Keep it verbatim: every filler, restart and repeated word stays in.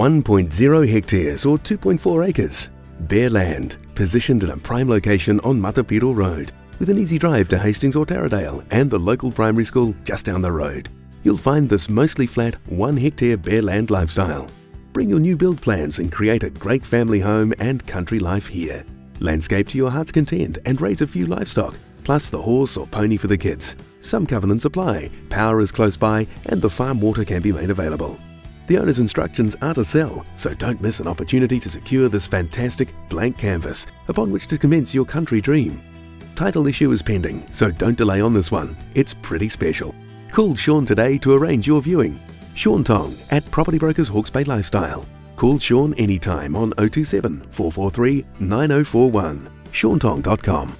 one point zero hectares or two point four acres. Bare land, positioned in a prime location on Matapiro Road, with an easy drive to Hastings or Taradale and the local primary school just down the road. You'll find this mostly flat, one hectare bare land lifestyle. Bring your new build plans and create a great family home and country life here. Landscape to your heart's content and raise a few livestock, plus the horse or pony for the kids. Some covenants apply, power is close by and the farm water can be made available. The owner's instructions are to sell, so don't miss an opportunity to secure this fantastic blank canvas upon which to commence your country dream. Title issue is pending, so don't delay on this one. It's pretty special. Call Shaun today to arrange your viewing. Shaun Tong at Property Brokers Hawke's Bay Lifestyle. Call Shaun anytime on oh two seven, four four three, nine oh four one, shaun tong dot com.